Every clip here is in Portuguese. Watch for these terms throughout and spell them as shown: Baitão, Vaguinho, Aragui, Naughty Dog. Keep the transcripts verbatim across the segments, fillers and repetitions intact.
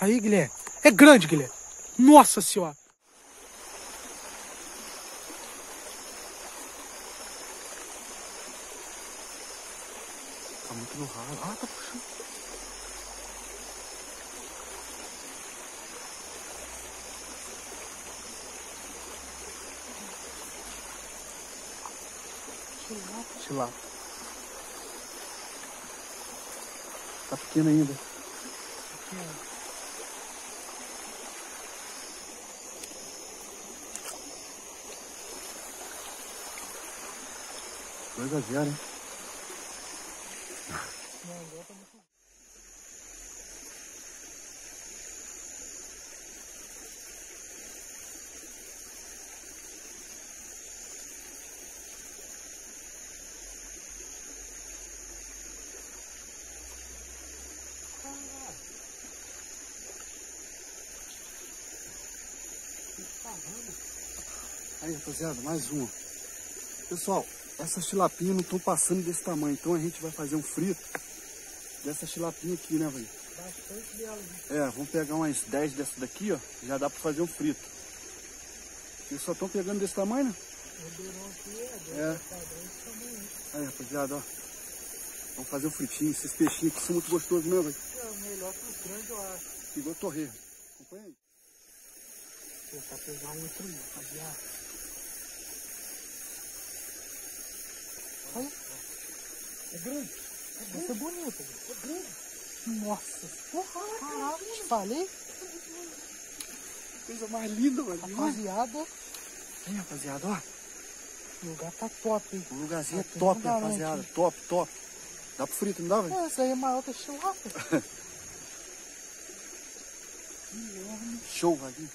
Aí, Guilherme. É grande, Guilherme. Nossa senhora. Tá muito no ralo. Ah, tá puxando. Chilapa. Chilapa. Tá pequeno ainda. Pequeno. dois a zero, hein? Aí, rapaziada, mais uma. Pessoal, essas tilapinhas não estão passando desse tamanho, então a gente vai fazer um frito dessa tilapinha aqui, né, velho? Bastante dela, né? É, vamos pegar umas dez dessa daqui, ó, já dá pra fazer um frito. Eles só estão pegando desse tamanho, né? É. Aí, rapaziada, ó. Vamos fazer um fritinho, esses peixinhos aqui são muito gostosos, né, velho? É o melhor que os grandes, eu acho. Igual torreiro. Acompanha aí. Vou tentar pegar um outro, rapaziada. Olha. É grande. É grande. É bonito. É grande. Nossa. Porra, caralho. Te falei. Coisa mais linda, mano. Rapaziada. Vem, rapaziada, ó. O lugar tá top, hein? O lugarzinho é top, rapaziada. Top, top. Dá pro frito, não dá, velho? É, essa aí é maior que churrasco. Show, Vaguinho.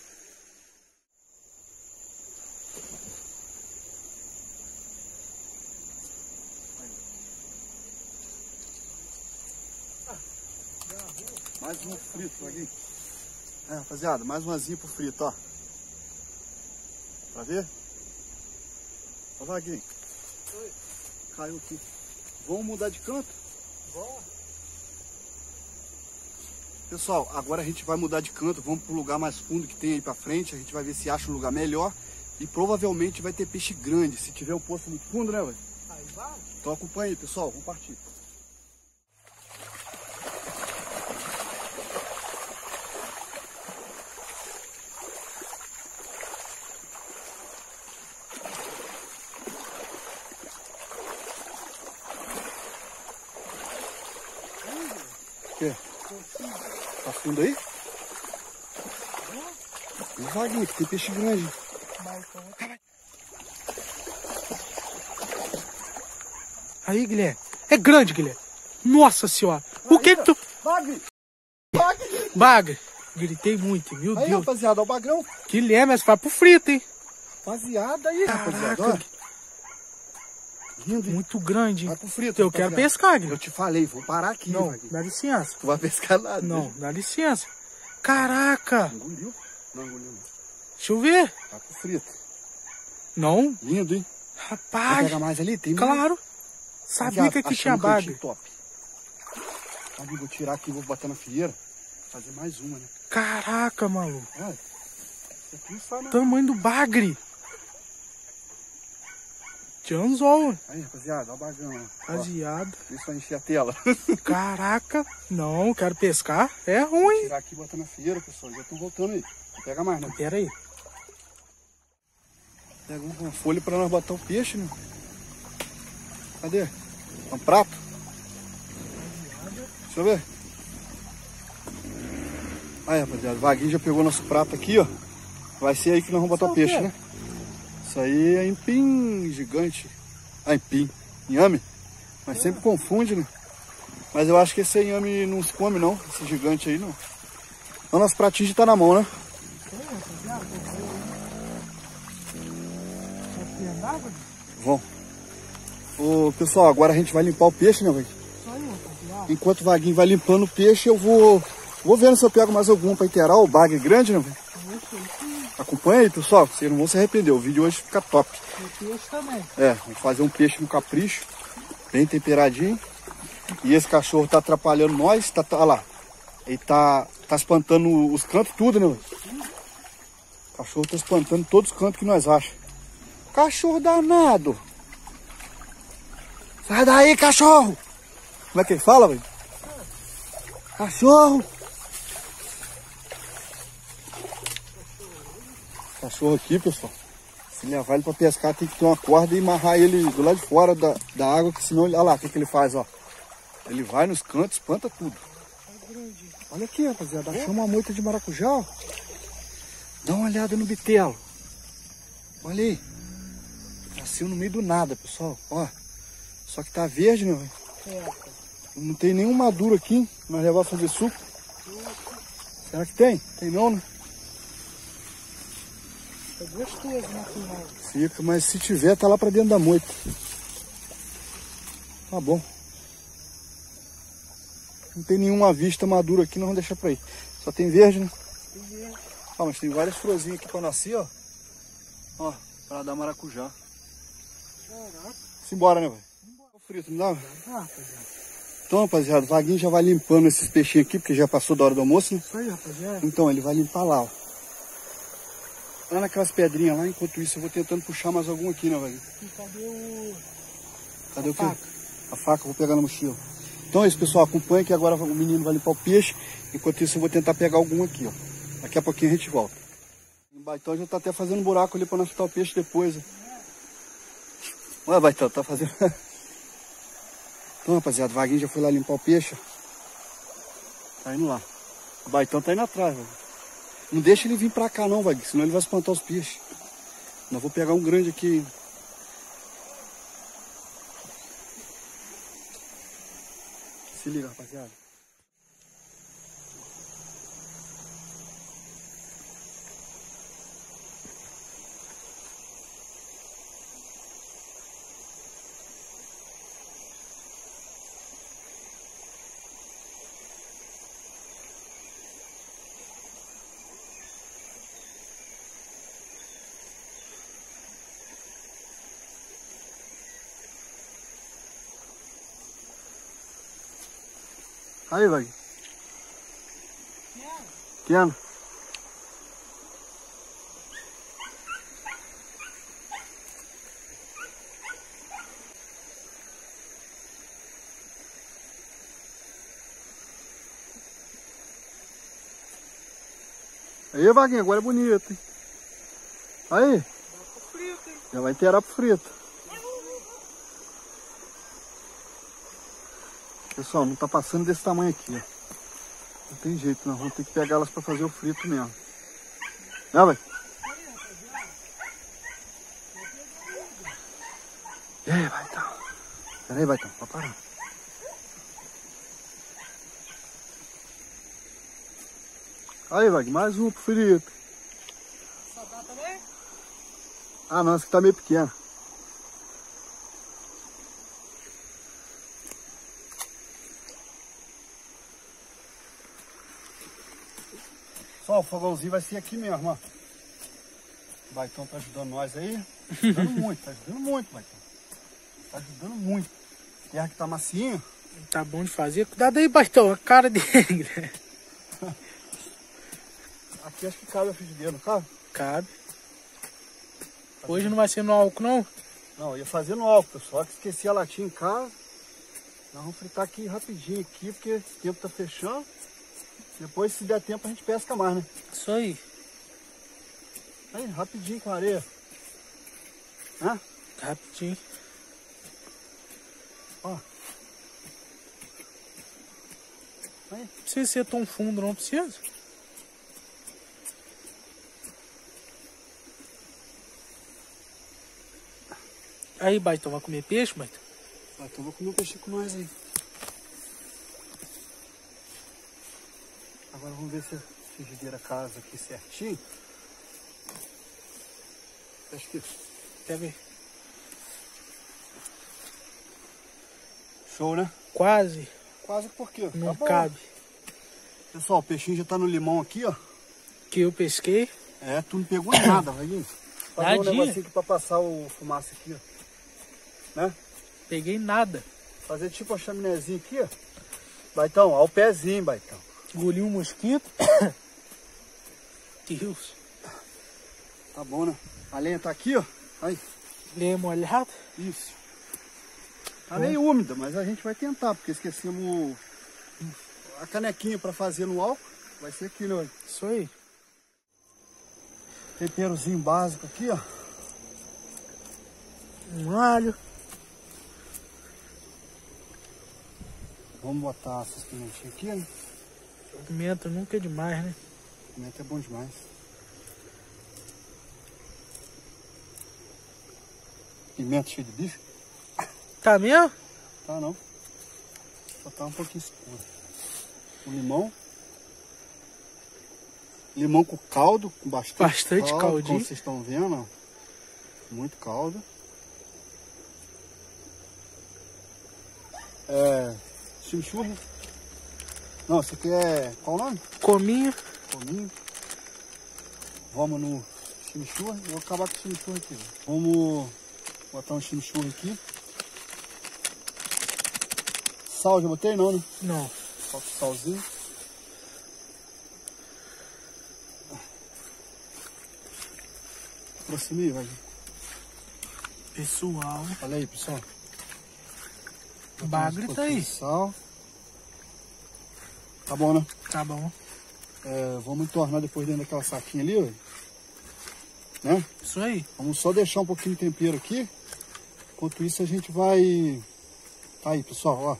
Mais um frito aqui. É, rapaziada, mais umazinha pro frito, ó. Pra ver? Ó, Vaguinho. Oi. Caiu aqui. Vamos mudar de canto? Vamos. Pessoal, agora a gente vai mudar de canto. Vamos pro lugar mais fundo que tem aí pra frente. A gente vai ver se acha um lugar melhor. E provavelmente vai ter peixe grande. Se tiver um poço muito fundo, né, velho? Aí vai. Então acompanha aí, pessoal. Vamos partir. Tá fundo aí? Não vai, Gui, tem peixe grande. Aí, Guilherme. É grande, Guilherme. Nossa senhora. O que que tu... Bagre. Bagre. Bagre. Gritei muito, meu Deus. Aí, rapaziada, o bagrão. Guilherme, mas vai pro frito, hein? Rapaziada, aí, rapaziada. Lindo, muito grande. Vai pro frito. Eu quero pescar, Guilherme. Eu te falei, vou parar aqui. Não, Vaguinho, dá licença. Tu vai pescar nada. Não, dá licença. Caraca. Engoliu? Não, engoliu não. Deixa eu ver. Vai pro frito. Não. Lindo, hein? Rapaz. Vai pegar mais ali? Tem claro. Sabia que aqui tinha baga. Top. Vaguinho, vou tirar aqui, vou botar na fieira. Fazer mais uma, né? Caraca, maluco. Olha. Isso aqui só não... Tamanho do bagre. Anzol. Aí, rapaziada, ó o bagão. Rapaziada. Deixa eu encher a tela. Caraca. Não, quero pescar. É ruim. Vou tirar aqui e botar na fieira, pessoal. Já estão voltando aí. Não pega mais, né? Pera aí. Pega uma folha pra nós botar o peixe, né? Cadê? Um prato? Deixa eu ver. Aí, rapaziada, o Vaguinho já pegou nosso prato aqui, ó. Vai ser aí que nós vamos botar o peixe, né? Isso aí é empim gigante. Ah, empim. Inhame. Mas sempre confunde, né? Mas eu acho que esse inhame não se come, não. Esse gigante aí, não. O nosso pratinho já tá na mão, né? Bom. Ô, pessoal, agora a gente vai limpar o peixe, né, velho? Enquanto o Vaguinho vai limpando o peixe, eu vou... Vou vendo se eu pego mais algum pra inteirar. O bagre grande, né, velho? Acompanha aí, pessoal, vocês não vão se arrepender. O vídeo hoje fica top. E peixe também. É, vamos fazer um peixe no capricho, bem temperadinho. E esse cachorro tá atrapalhando nós, tá, tá, olha lá. Ele tá Tá espantando os cantos tudo, né? O cachorro tá espantando todos os cantos que nós achamos. Cachorro danado. Sai daí, cachorro. Como é que ele fala, velho? Cachorro. Cachorro aqui, pessoal. Se levar ele pra pescar, tem que ter uma corda e amarrar ele do lado de fora da, da água, que senão ele... Olha lá, o que que ele faz, ó. Ele vai nos cantos, espanta tudo. Olha aqui, rapaziada. Achamos uma moita de maracujá, ó. Dá uma olhada no bitelo. Olha aí. Nasceu no meio do nada, pessoal. Ó. Só que tá verde, né? É. Não tem nenhum maduro aqui, mas levar pra fazer suco. É. Será que tem? Tem não, né? É gostoso, né? Fica, mas se tiver, tá lá pra dentro da moita. Tá bom. Não tem nenhuma vista madura aqui, nós vamos deixar pra aí. Só tem verde, né? Tem verde. Ah, mas tem várias florzinhas aqui pra nascer, ó. Ó, pra dar maracujá. Caraca. Simbora, né, velho? Simbora. Frito, não dá? Dá, rapaziada. Então, rapaziada, o Vaguinho já vai limpando esses peixinhos aqui, porque já passou da hora do almoço, né? Isso aí, rapaziada. Então, ele vai limpar lá, ó. Lá naquelas pedrinhas lá, enquanto isso eu vou tentando puxar mais algum aqui, né, Vaguinho? E cadê o... Cadê o quê? A faca, eu vou pegar na mochila. Então é isso, pessoal, acompanha que agora o menino vai limpar o peixe. Enquanto isso eu vou tentar pegar algum aqui, ó. Daqui a pouquinho a gente volta. O Baitão já tá até fazendo buraco ali pra nós chutar o peixe depois, ó. Olha, Baitão, tá fazendo... Então, rapaziada, o Vaguinho já foi lá limpar o peixe, ó. Tá indo lá. O Baitão tá indo atrás, velho. Não deixa ele vir pra cá não, Vaguinho, senão ele vai espantar os peixes. Nós vou pegar um grande aqui, hein? Se liga, rapaziada. Aí, Vaguinho. Tiana. Aí, Vaguinho, agora é bonito, hein? Aí. Já vai inteirar pro frito. Pessoal, não tá passando desse tamanho aqui, ó. Não tem jeito, nós vamos ter que pegar elas pra fazer o frito mesmo. Né, velho? E aí, Baitão? Pera aí, Baitão, tá parando. Aí, Vaguinho, mais um pro frito. Só dá também? Ah, não, essa aqui tá meio pequena. Só o fogãozinho vai ser aqui mesmo, ó. O Baitão tá ajudando nós aí. Tá ajudando muito, tá ajudando muito, Baitão. Tá ajudando muito. Terra que tá macinho. Tá bom de fazer. Cuidado aí, Baitão, a cara dele. Aqui acho que cabe a frigideira, não cabe? Cabe. Hoje não vai ser no álcool, não? Não, eu ia fazer no álcool, pessoal. Esqueci a latinha em casa. Nós vamos fritar aqui rapidinho, aqui, porque esse tempo tá fechando. Depois, se der tempo, a gente pesca mais, né? Isso aí. Aí, rapidinho com a areia. Hã? Rapidinho. Ó. Aí. Não precisa ser tão fundo, não precisa. Aí, Baitão, vai comer peixe, Baitão? Baitão, vai comer um peixe com nós aí. Agora vamos ver se a frigideira casa aqui certinho. Acho que... Quer ver? Show, né? Quase. Quase por quê? Não tá cabe. Pessoal, o peixinho já tá no limão aqui, ó. Que eu pesquei. É, tu não pegou nada, Vaguinho. Fazer um negocinho aqui pra passar o fumaça aqui, ó. Né? Peguei nada. Fazer tipo uma chaminézinha aqui, ó. Baitão, ó o pezinho, Baitão. Engoliu um mosquito. Deus. Tá bom, né? A lenha tá aqui, ó. Aí. Lenha molhada. Isso. Tá meio úmida, mas a gente vai tentar, porque esquecemos a canequinha pra fazer no álcool. Vai ser aquilo, olha. Isso aí. Temperozinho básico aqui, ó. Um alho. Vamos botar essas pimentinhas aqui, né? Pimenta nunca é demais, né? Pimenta é bom demais. Pimenta cheia de bicho. Tá mesmo? Tá não. Só tá um pouquinho escuro. O limão. Limão com caldo, com bastante, bastante caldo, caldinho. Como vocês estão vendo, ó. Muito caldo. É... Chimichurri. Não, isso aqui é... Qual o nome? Cominho. Cominho. Vamos no chimichurri. Vou acabar com o chimichurri aqui. Vamos botar um chimichurri aqui. Sal já botei? Não, né? Não. Só com salzinho. Aproximei, vai. Pessoal. Olha aí, pessoal. O bagre tá aí. Sal. Tá bom, né? Tá bom. É, vamos entornar depois dentro daquela saquinha ali, ó. Né? Isso aí. Vamos só deixar um pouquinho de tempero aqui. Enquanto isso a gente vai... Tá aí, pessoal, ó.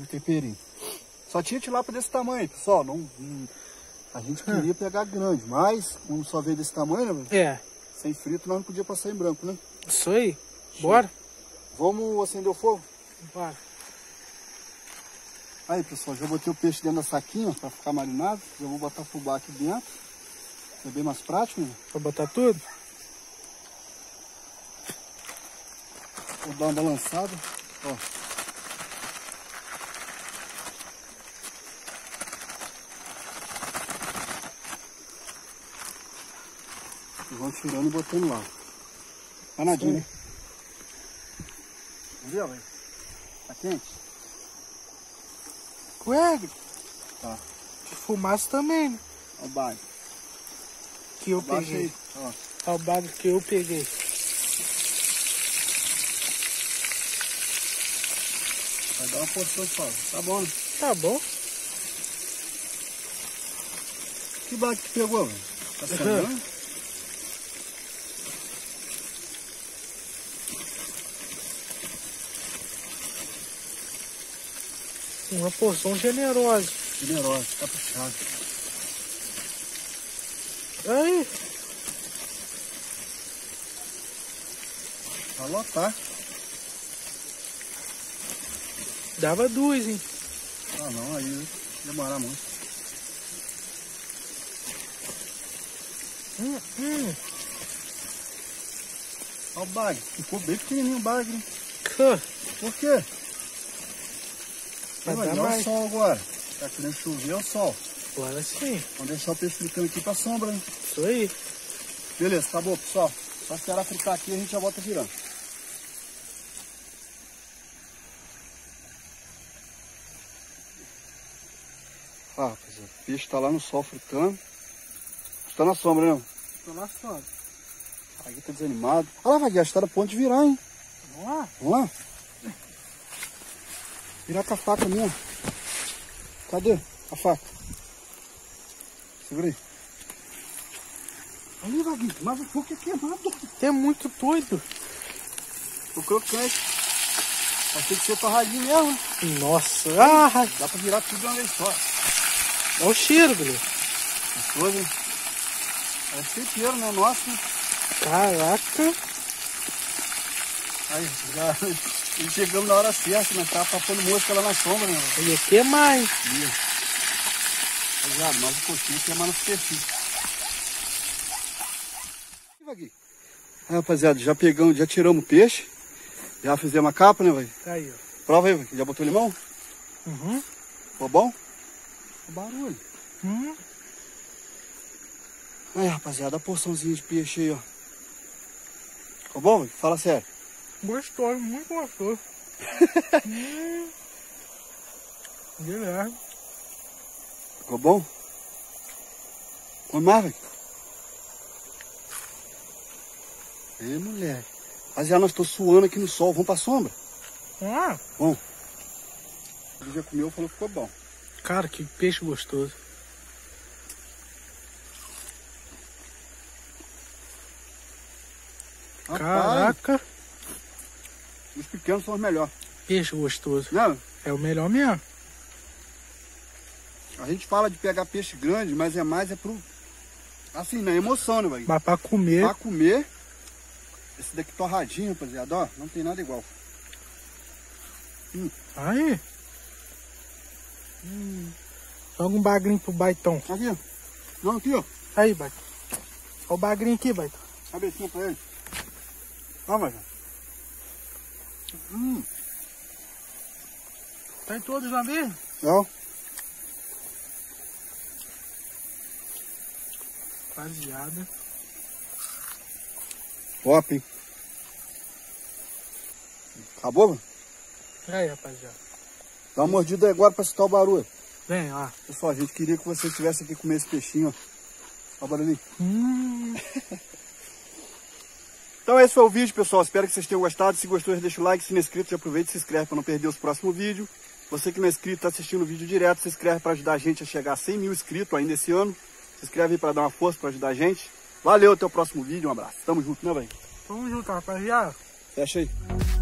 Um temperinho. Só tinha tilápia desse tamanho, pessoal. Não, não... A gente queria hum. pegar grande, mas um só veio desse tamanho, né? É. Sem frito nós não podia passar em branco, né? Isso aí. Bora. Vamos acender o fogo? Bora. Aí, pessoal, já botei o peixe dentro da saquinha, para ficar marinado. Já vou botar fubá aqui dentro. É bem mais prático, né? Pra botar tudo? Vou dar uma balançada. Ó. E vão tirando e botando lá. Panadinho, né? Entendeu, velho? Tá quente? Ué, tá. Fumaça também, né? Olha o bagre. Que eu Abaixa peguei. Olha é o bagre que eu peguei. Vai dar uma porção de pau. Tá bom, né? Tá bom. Que bagre que pegou, velho? Tá sangrando? Uhum. Uma porção generosa. Generosa, tá puxado. Aí. Vai lotar. Dava duas, hein? Ah não, aí ia demorar muito. Hum, hum. Olha o bagre. Ficou bem pequenininho o bagre, hein? Por quê? Vai dar o sol agora. Tá querendo chover, é o sol. Agora sim. Vamos deixar o peixe fritando aqui pra sombra, né? Isso aí. Beleza, tá bom, pessoal. Só esperar fritar aqui e a gente já volta girando. Ah, rapaziada, o peixe tá lá no sol fritando. Tá na sombra, né? Tô na sombra. A Gui tá desanimado. Olha lá, Vaguinho, acho que tá no ponto de virar, hein? Vamos lá. Vamos lá. Virar com a faca mesmo. Cadê a faca? Segura aí. Olha aí, Vaguinho. Mas o fogo é queimado. É muito doido. O crocante. Achei que foi pra Aragui mesmo, né? Nossa. Ah, dá pra virar tudo de uma vez só. Dá o cheiro, Guilherme. Gostoso, hein? É tempero, né? Nossa. Caraca. Aí, já... E chegamos na hora certa, né? Tava papando mosca lá na sombra, né? Ia queimar, hein? Ia. Já, mas o coxinho queimar no perfil. Aí, rapaziada, já pegamos, já tiramos o peixe. Já fizemos a capa, né, velho? Aí, ó. Prova aí, velho. Já botou limão? Uhum. Ficou bom? O barulho. Hum. Aí, rapaziada, a porçãozinha de peixe aí, ó. Ficou bom, velho? Fala sério. Gostoso, muito gostoso. Hum. Guilherme. Tá bom? Ô, Marvel. Ei, mulher. Rapaziada, nós estamos suando aqui no sol. Vamos pra sombra? Ah. Bom. Ele já comeu, falou que ficou bom. Cara, que peixe gostoso. Caraca. Rapaz, os pequenos são os melhores. Peixe gostoso. Não? É o melhor mesmo. A gente fala de pegar peixe grande, mas é mais é pro... Assim, na emoção, né, velho? Mas pra comer... Pra comer... Esse daqui torradinho, rapaziada, ó. Não tem nada igual. Hum. Aí. Hum. Joga um bagrinho pro Baitão. Aqui, ó. Joga aqui, ó. Aí, Baitão. Olha o bagrinho aqui, Baitão. Cabecinha pra ele. Ó, Baitão. Hum. Tá em todos lá mesmo? Não. Rapaziada. Top, hein? Acabou, mano? E aí, rapaziada? Dá uma mordida agora pra soltar o barulho. Vem, ó. Pessoal, a gente queria que você estivesse aqui comer esse peixinho, ó. Ó o barulhinho. Hum. Então esse foi o vídeo, pessoal. Espero que vocês tenham gostado. Se gostou, já deixa o like. Se não é inscrito, já aproveita e se inscreve pra não perder os próximos vídeos. Você que não é inscrito, tá assistindo o vídeo direto, se inscreve pra ajudar a gente a chegar a cem mil inscritos ainda esse ano. Se inscreve aí pra dar uma força, pra ajudar a gente. Valeu, até o próximo vídeo, um abraço. Tamo junto, né, velho? Tamo junto, rapaziada. Fecha aí.